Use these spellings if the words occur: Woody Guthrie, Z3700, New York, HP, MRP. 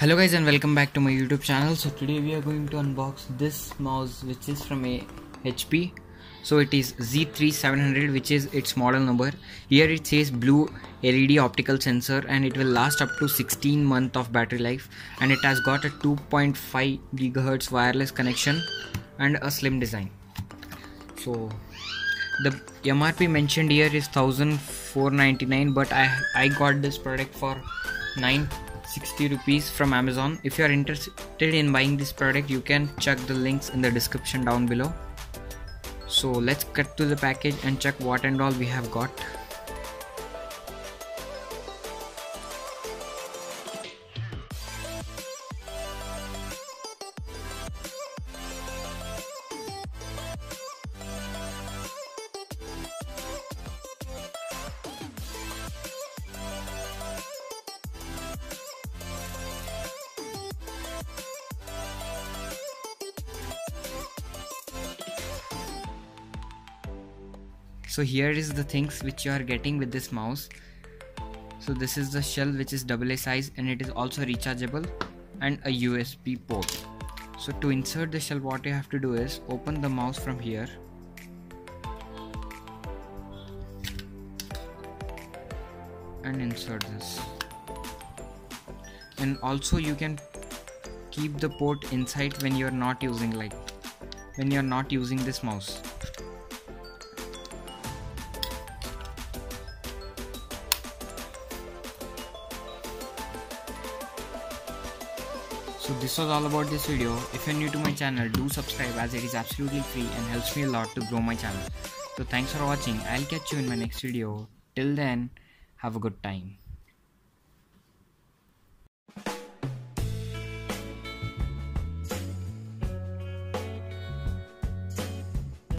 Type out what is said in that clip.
Hello guys and welcome back to my YouTube channel. So today we are going to unbox this mouse which is from a HP. So it is Z3700, which is its model number. Here it says blue LED optical sensor and it will last up to 16 months of battery life, and it has got a 2.5 GHz wireless connection and a slim design. So the MRP mentioned here is 1499, but I got this product for 960 rupees from Amazon. If you are interested in buying this product, you can check the links in the description down below. So let's cut to the package and check what and all we have got. So here is the things which you are getting with this mouse. So this is the shell which is AA size, and it is also rechargeable, and a USB port. So to insert the shell, what you have to do is open the mouse from here. And insert this. And also you can keep the port inside when you are not using this mouse. So this was all about this video. If you are new to my channel, do subscribe as it is absolutely free and helps me a lot to grow my channel. So thanks for watching. I'll catch you in my next video. Till then, have a good time.